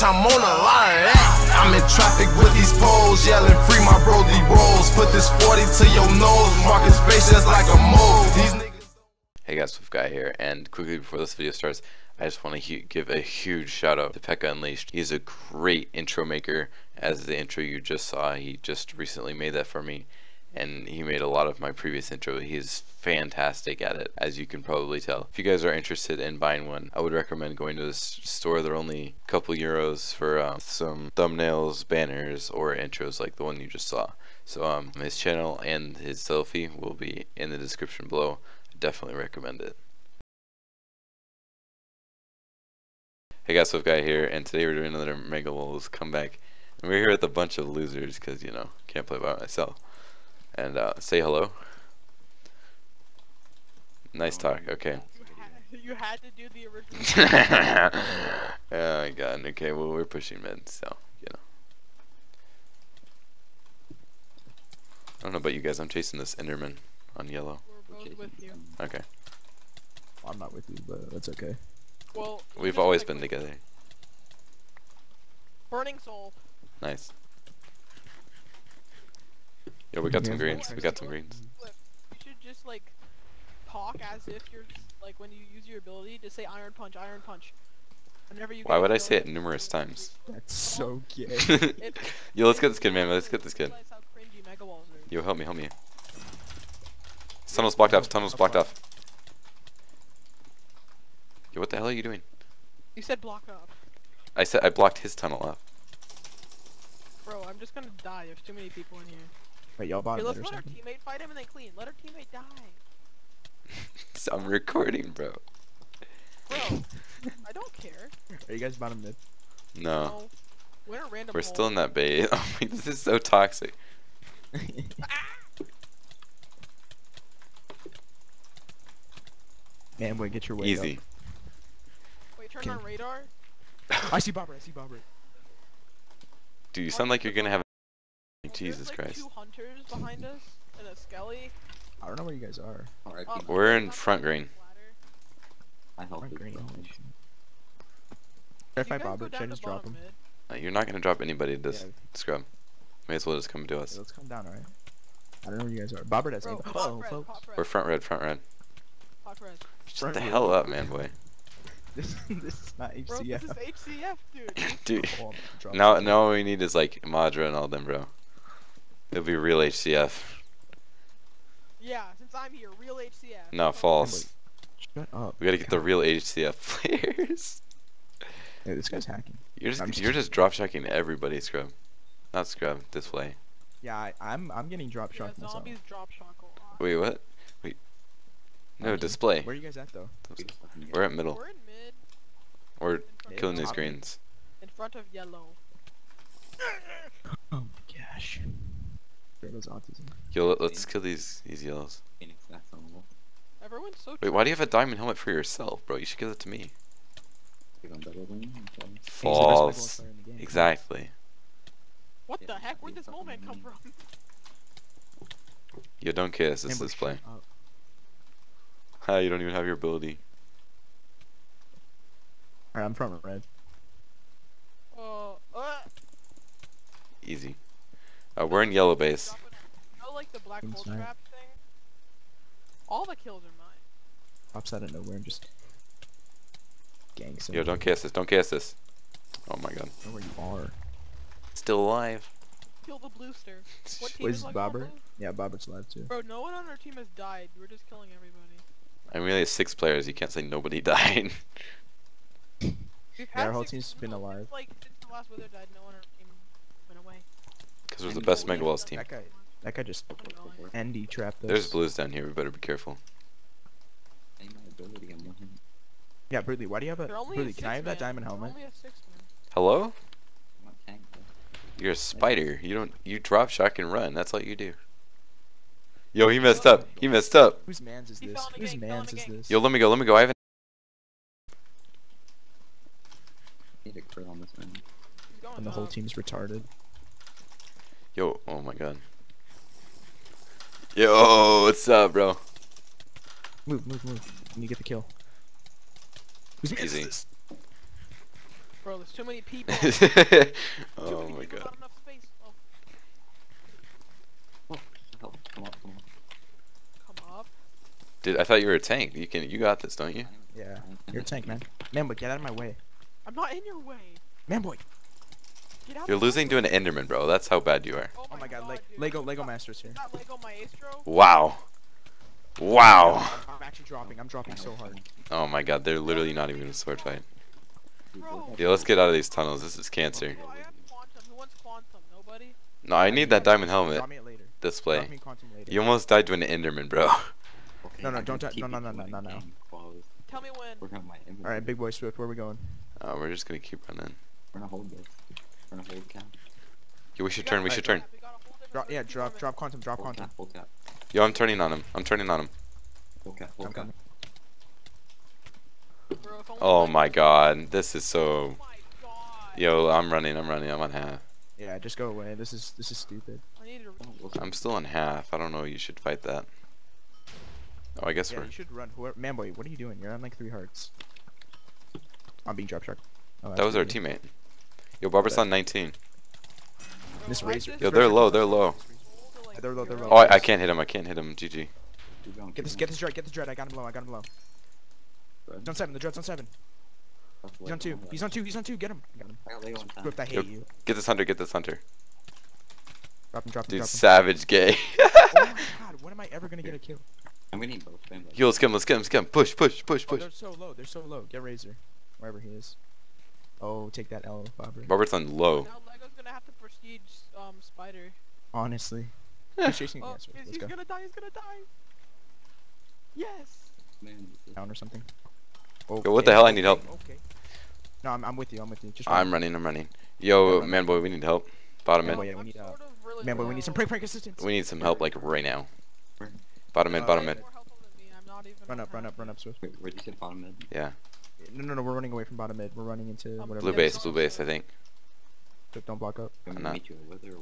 bitch, I'm on a lot of that. I'm in traffic with these poles, yelling free my Brody rolls. Put this 40 to your nose, mark his face just like a mole. These niggas. Hey guys, SwiftGuy here, and quickly before this video starts, I just want to give a huge shout out to Pekka Unleashed. He's a great intro maker. As the intro you just saw, he just recently made that for me, and he made a lot of my previous intro. He's fantastic at it, as you can probably tell. If you guys are interested in buying one, I would recommend going to this store. They're only a couple euros for some thumbnails, banners, or intros like the one you just saw. So his channel and his selfie will be in the description below. I definitely recommend it. Hey guys, SwiftGuy here, and today we're doing another Mega Walls comeback. And we're here with a bunch of losers because, you know, can't play by myself. And say hello. Nice talk. Okay. You had to do the original. Oh my god. Okay. Well, we're pushing mid, so you know. I don't know about you guys. I'm chasing this Enderman on yellow. We're both with you. Okay. Well, I'm not with you, but that's okay. Well, we've always been together. Burning soul. Nice. Yo, we got some greens. We got some greens. You should just like talk as if you're like when you use your ability to say iron punch, iron punch. Whenever you. Why would I say it numerous times? That's so gay. Yo, let's get this kid, man. Let's get this kid. Yo, help me, help me. Tunnel's blocked off. Tunnel's blocked off. Yo, what the hell are you doing? You said block up. I said I blocked his tunnel up. Bro, I'm just gonna die. There's too many people in here. Wait, y'all bought it. Let's let our teammate fight him and then clean. Let our teammate die. So I'm recording, bro. Bro, I don't care. Are you guys bottom mid? No. We're a random. We're still in that bay. Oh my, this is so toxic. Man, boy, get your way easy. Up. Wait, turn on radar. I see Bobber. I see Bobber. Dude, you sound like you're gonna have. Jesus Christ. There's like 2 hunters behind us and a skelly. I don't know where you guys are. We're in front green. I help front green. If I Bobber, should I just drop him? You're not gonna drop anybody this scrub. May as well just come to us. Yeah, let's come down, alright? I don't know where you guys are. Bobber doesn't even. Oh, folks. We're front red, front red. Shut the hell up, man, boy. This is not HCF. Bro, this is HCF, dude. Dude, now all we need is like Madra and all them, bro. It'll be real HCF. Yeah, since I'm here, real HCF. No, false. Shut up. We gotta get the real HCF players. Hey, this guy's hacking. You're just drop checking everybody, scrub. Not scrub, this way. Yeah, I'm getting drop shocked. Yeah, zombies drop shock a lot. Wait, what? Wait. No, display. Where are you guys at though? We're at middle. We're in mid. We're killing these greens. In front of yellow. Oh my gosh. Yo, let's kill these yellows. Everyone's so. Wait, why do you have a diamond helmet for yourself, bro? You should give it to me. False. Exactly. What the heck? Where'd this moment come from? Yo, don't care. This is play. Ha! You don't even have your ability. Alright, I'm from red. Easy. We're in yellow base. Oh, like the black hole trap thing? All the kills are mine. Pops out of nowhere and just gang. Yo, don't cast this, don't cast this. Oh my god. I don't know where you are. Still alive. Kill the bluester. Where's Bobber? Yeah, Bobber's alive too. Bro, no one on our team has died. We're just killing everybody. I mean, there's 6 players, you can't say nobody died. Our whole team's been alive. Like, since the last wither died, no one on our team went away. Because we're the best Mega Walls team. That guy just Andy trapped us. There's blues down here, we better be careful. Yeah, Brudley, why do you have a... Brudley, can I have that diamond helmet? Hello? You're a spider. You drop, shock, and run. That's all you do. Yo, he messed up. He messed up. Whose man's is this? Whose man's is this? Yo, let me go. Let me go. I haven't. Need a crit on this man. And the whole team's retarded. Yo, oh my god. Yo, what's up, bro? Move. Let me get the kill. Who's easy? Bro, there's too many people. Oh my god. Come up. Dude, I thought you were a tank. You got this, don't you? Yeah. You're a tank, man. Manboy, get out of my way. I'm not in your way. Manboy. You're losing to an Enderman, bro. That's how bad you are. Oh my god, Lego Master's here. Not Lego Maestro? Wow. Wow. I'm actually dropping. I'm dropping so hard. Oh my god, they're literally not even in a sword fight. Yeah, let's get out of these tunnels. This is cancer. No, I have quantum. Who wants quantum? Nobody? No, I need that diamond helmet display. You almost died to an Enderman, bro. No, don't die. No. Tell me when. Alright, big boy Swift, where are we going? We're just gonna keep running. We're gonna hold this. We're gonna hold camp. Yeah, we should turn. Yeah, drop quantum. Yo, I'm turning on him. Okay. Oh my god, this is so... Yo, I'm running, I'm on half. Yeah, just go away, this is stupid. I'm still on half, I don't know, you should fight that. Oh, I guess you should run, Manboy, what are you doing? You're on like 3 hearts. I'm being drop shark. Oh, that was our teammate. Yo, Barber's on 19. Miss Razor. Yo, they're low. They're low. Oh, I can't hit him, GG. Get this dread, I got him low. He's on 7, the dread's on 7. He's on 2, get him. Swift, I hate you. Get this hunter. Drop him. Dude, savage gay. Oh my god, when am I ever gonna get a kill? I'm gonna need both. Yo, let's get him. Push. Oh, they're so low. Get Razor, wherever he is. Oh, take that L, Bobber. Bobber's on low. Now Lego's gonna have to prestige Spider. Honestly. He's chasing the answer. He's gonna die. Yes! Down or something. Okay. Yo, what the hell? I need help. Okay. No, I'm with you. Just run. I'm running. Yo, Manboy, we need help. Bottom end. Manboy, we need some prank assistance. We need some help like right now. Bottom end. Run up, Swift. Wait, where did you say bottom mid? Yeah. No, we're running away from bottom mid. We're running into whatever. Blue base, I think. Don't block up. I'm not.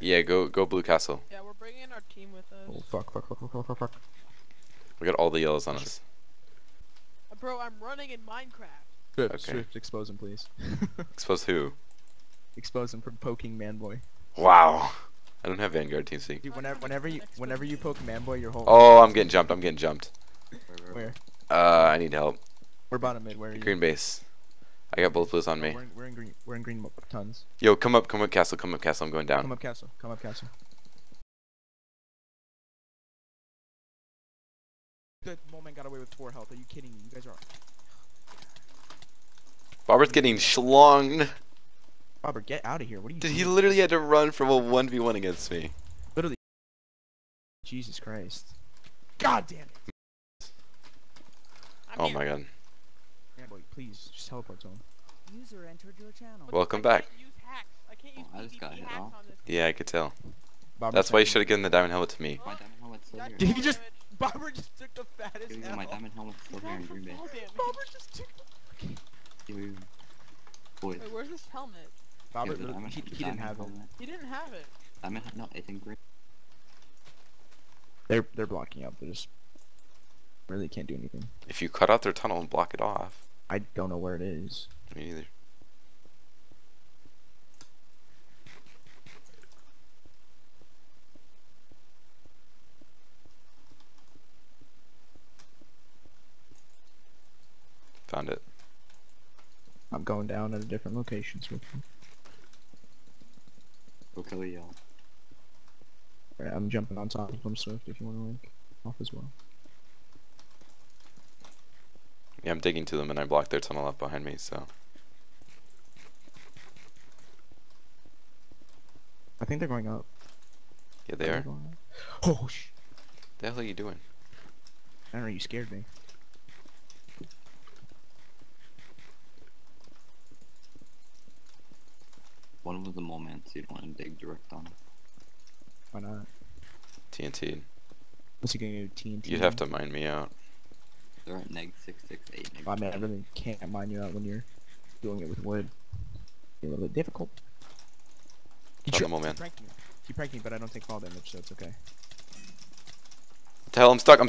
Yeah, go blue castle. Yeah, we're bringing our team with us. Oh fuck. We got all the yellows on us. Bro, I'm running in Minecraft. Swift, expose him, please. Expose who? Expose him from poking Manboy. Wow. I don't have Vanguard Team Sync. Dude, whenever you poke Manboy, your whole... Oh, I'm getting jumped. Where? I need help. We're bottom mid. Where are you? Green base. I got both blues on me. We're in green tons. Yo, come up castle. I'm going down. Come up castle. That moment got away with 4 health. Are you kidding me? You guys are. Bobber's getting schlonged. Bobber, get out of here! What are you doing? He literally had to run from a 1v1 against me. Literally. Jesus Christ. God damn it. My god. Manboy, please just teleport to him. User entered your channel. Welcome back. I just got hit off. Yeah, I could tell. Bobber's That's why you should have given the diamond helmet to me. Did he just? Bobber just took the fattest L. My diamond helmet's still here in Green Bay. Bobber just took the... Dude. Boys. Wait, where's his helmet? Bobber, he didn't have it. He didn't have it. Diamond, no, it's in green. They're blocking up. They just really can't do anything. If you cut out their tunnel and block it off. I don't know where it is. Me neither. Found it. I'm going down at a different location. Okay, y'all. Alright, I'm jumping on top of him, Swift, if you want to link off as well. Yeah, I'm digging to them and I blocked their tunnel up behind me, so. I think they're going up. Yeah, they are. Oh, shit. The hell are you doing? I don't know, you scared me. One of the moments you'd want to dig direct on. Why not? TNT. What's he gonna do? TNT? You'd have to mine me out. They're at -668. I mean, I really can't mine you out when you're doing it with wood. It's a little bit difficult. He pranked me, but I don't take fall damage, so it's okay. What the hell? I'm stuck. I'm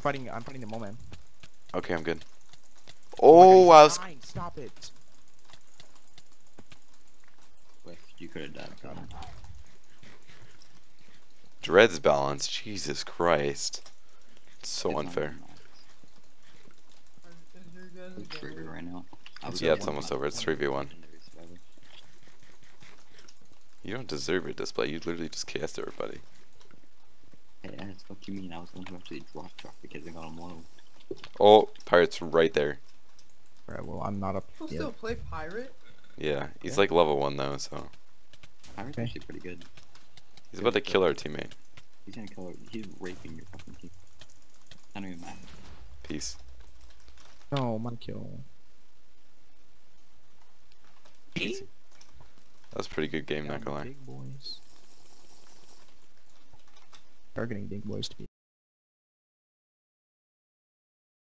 fighting the moment. Okay, I'm good. Oh, I was. Stop it. could have done. Dread's balance, Jesus Christ. It's so it's unfair. It's 3v right now. Yeah, it's almost over. It's 3v1. You don't deserve your display. You literally just cast everybody. Hey, that's what you mean. I was the one who actually dropped truck because I got a mono. Oh, pirate's right there. Alright, well, I'm not up. We'll still play pirate? Yeah, he's like level 1 though, so. Pirate's actually pretty good. He's about to kill our teammate. He's gonna kill her. He's raping your fucking team. I don't even mind. Peace. No, my kill. Easy. That was a pretty good game, not gonna lie. Big boys. Targeting big boys to be.